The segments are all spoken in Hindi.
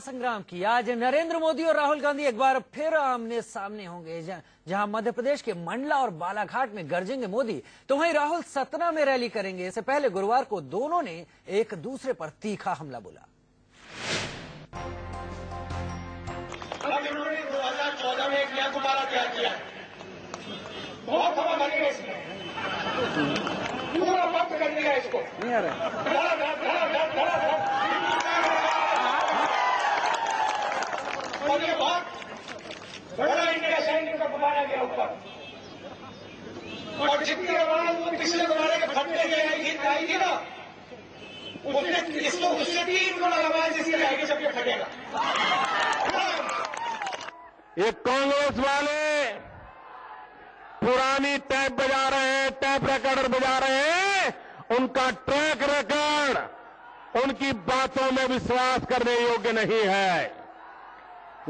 महासंग्राम की आज नरेंद्र मोदी और राहुल गांधी एक बार फिर आमने सामने होंगे। जहां मध्य प्रदेश के मंडला और बालाघाट में गरजेंगे मोदी, तो वहीं राहुल सतना में रैली करेंगे। इससे पहले गुरुवार को दोनों ने एक दूसरे पर तीखा हमला बोला। 2014 में एक नया गुब्बारा तैयार किया, बहुत हवा भरी है इसमें, पूरा बंद कर दिया इसको। और ये बहुत बड़ा इंडिया सैनिक का गुब्बारा गया ऊपर, और जितनी आवाज वो पिछले गुब्बारे के फटने के आएगी ना, उसने इसको उससे 3 गुना आवाज इसलिए आएगी जब ये फटेगा। ये कांग्रेस वाले पुरानी टैप बजा रहे हैं, टैप रिकॉर्डर बजा रहे हैं। उनका ट्रैक रिकॉर्ड, उनकी बातों में विश्वास करने योग्य नहीं है।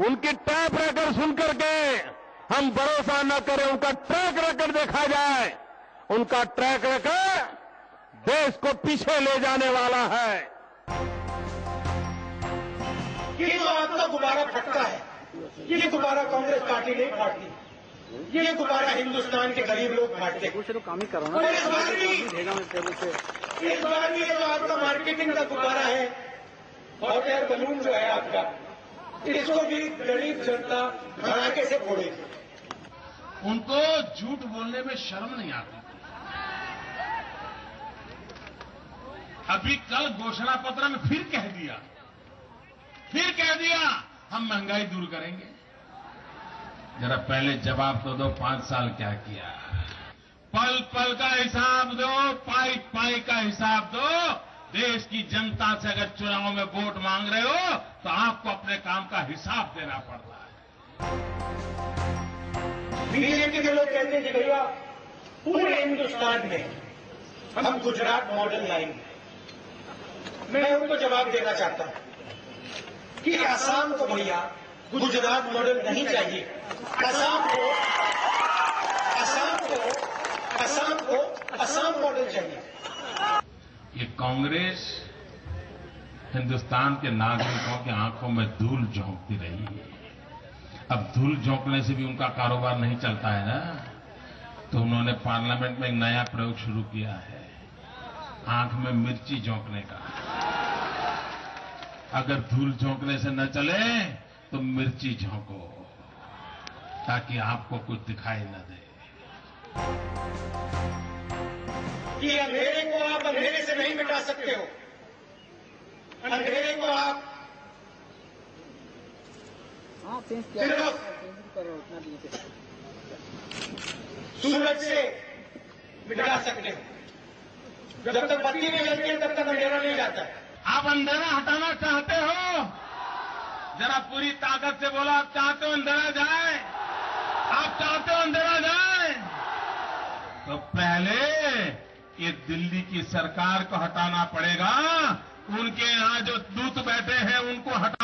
उनकी टैप रिकॉर्ड सुनकर के हम भरोसा न करें, उनका ट्रैक रिकॉर्ड देखा जाए। उनका ट्रैक रिकॉर्ड देश को पीछे ले जाने वाला है। ये जो आपका गुब्बारा फटता है, ये दोबारा कांग्रेस पार्टी नहीं फाड़ती, ये दोबारा हिंदुस्तान के गरीब लोग फाड़ते। इस बार भी जो आपका मार्केटिंग का दोबारा है, हॉट एयर बलून जो है आपका, इसको भी गरीब जनता धड़ाके से फोड़ेगी। उनको झूठ बोलने में शर्म नहीं आती। अभी कल घोषणा पत्र में फिर कह दिया हम महंगाई दूर करेंगे। जरा पहले जवाब तो दो, 5 साल क्या किया। पल पल का हिसाब दो, पाई पाई का हिसाब दो। देश की जनता से अगर चुनाव में वोट मांग रहे हो तो आपको अपने काम का हिसाब देना पड़ता है। बीजेपी के लोग कहते हैं कि भैया पूरे हिंदुस्तान में हम गुजरात मॉडल लाएंगे। मैं उनको जवाब देना चाहता हूं कि असम को भैया गुजरात मॉडल नहीं चाहिए। असम को असम मॉडल चाहिए। ये कांग्रेस हिंदुस्तान के नागरिकों की आंखों में धूल झोंकती रही है। अब धूल झोंकने से भी उनका कारोबार नहीं चलता है ना, तो उन्होंने पार्लियामेंट में एक नया प्रयोग शुरू किया है, आंख में मिर्ची झोंकने का। अगर धूल झोंकने से न चले तो मिर्ची झोंको, ताकि आपको कुछ दिखाई न दे। कि अंधेरे को आप अंधेरे से नहीं मिटा सकते हो। अंधेरे को आप सूरज से मिटा सकते हो। जब तक बत्ती नहीं जलती है तब तक अंधेरा नहीं जाता है। आप अंधेरा हटाना चाहते हो? जरा पूरी ताकत से बोला, आप चाहते हो अंधेरा जाए? आप चाहते हो अंधेरा जाए? तो पहले ये दिल्ली की सरकार को हटाना पड़ेगा। उनके यहां जो दूत बैठे हैं उनको हटा